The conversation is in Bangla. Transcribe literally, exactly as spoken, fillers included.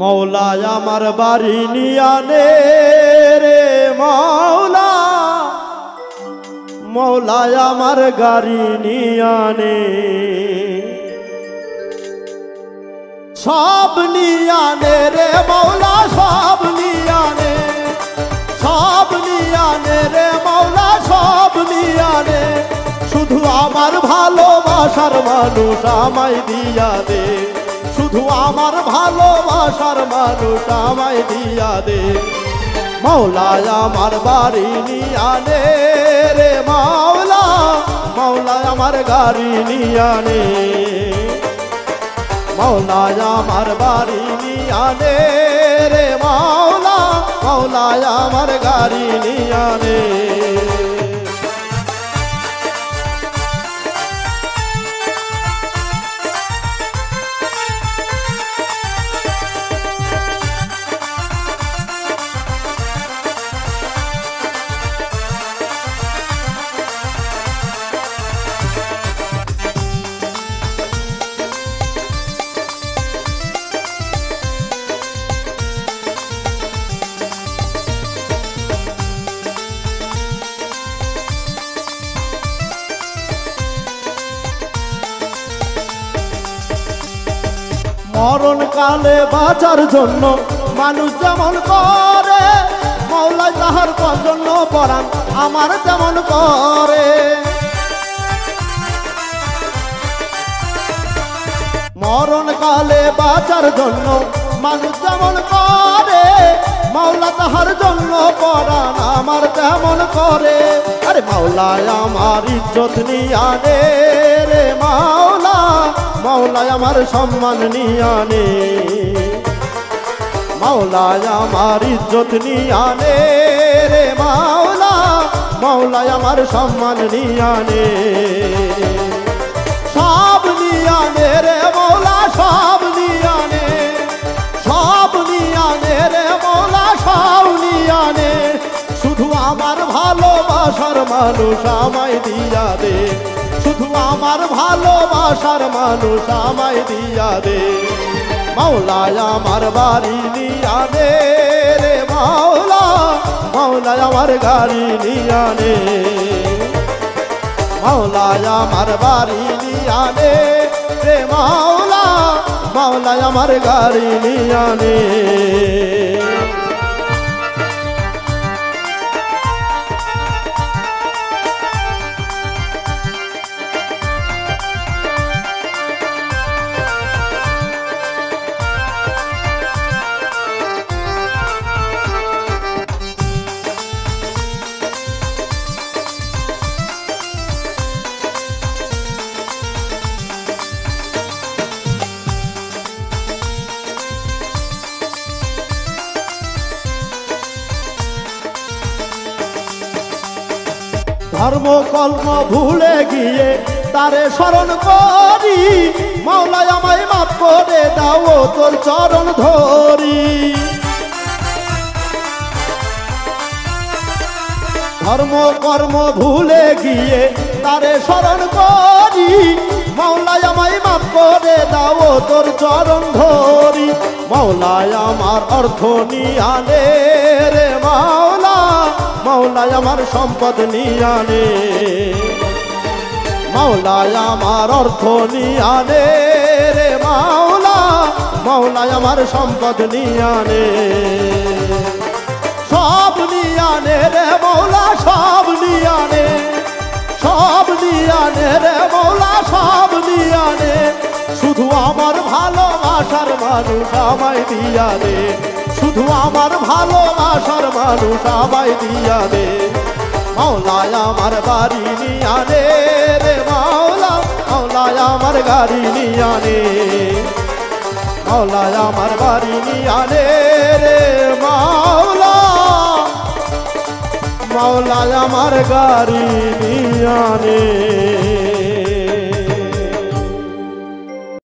মৌলা আমার বাড়ি নিয়ানে রে মৌলা মৌলা আমার গাড়ি নিয়ানে সব নিয়ানে রে মৌলা সব নিয়ানে সব নিয়ানে রে মৌলা সব নিয়ানে শুধু আমার ভালোবাসার মানুষ আমায় দিয়া দে শুধু আমার ভালোবাসার মানুষ আমায় দিয়া দে মৌলা আমার বাড়ি নিয়ানে রে মৌলা মৌলা আমার গাড়ি নিয়ানে মৌলা আমার বাড়ি নিয়ানে রে মৌলা মৌলা আমার গাড়ি নিয়ানে মরণ কালে বাঁচার জন্য মানুষ যেমন করে মওলা যাহার পছন্দ পরাণ আমার তেমন করে মরণ কালে বাঁচার জন্য মানুষ যেমন করে মওলা তাহার জন্য পরাণ আমার তেমন করে আরে মওলা আমার ইজ্জত নিয়া নে রে মওলা মওলা আমার সম্মান নিয়া নে মওলা আমার ইজ্জত নিয়া নে রে মওলা মওলা আমার সম্মান নিয়া নে সব নিয়া নে রে মওলা সব নিয়া নে সব নিয়া নে রে মওলা সব নিয়া নে শুধু আমার ভালোবাসার মানুষ আমায় দিয়া দে শুধু আমার ভালোবাসার মানুষ আমায় দিয়া দে মওলা আমার বাড়ি নিয়া নে রে মওলা মওলা আমার গাড়ি নিয়া নে মওলা আমার বাড়ি নিয়া নে রে মওলা মওলা আমার গাড়ি নিয়া নে ধর্ম কর্ম ভুলে গিয়ে তারে শরণ করি মওলা আমায় মাফ করে দাও তোর চরণ ধরি ধর্ম কর্ম ভুলে গিয়ে তারে শরণ করি মওলা আমায় মাফ করে দাও তোর চরণ ধরি মওলা আমার অর্থ নিয়া নে রে মওলা মওলা আমার সম্পদ নিয়া নে মওলা আমার অর্থ নিয়া নে রে মওলা মওলা আমার সম্পদ নিয়া নে সব নিয়া নে রে মওলা সব নিয়া নে সব নিয়া নে রে মওলা সব নিয়া নে শুধু আমার ভালোবাসার মানুষ আমায় দিয়া দে শুধু আমার ভালোবাসার মানুষ আমায় দিয়া দে মওলা আমার বাড়ি নিয়া নে রে মওলা মওলা আমার গাড়ি নিয়া নে মওলা আমার বাড়ি নিয়া নে রে মওলা মওলা আমার গাড়ি নিয়া নে।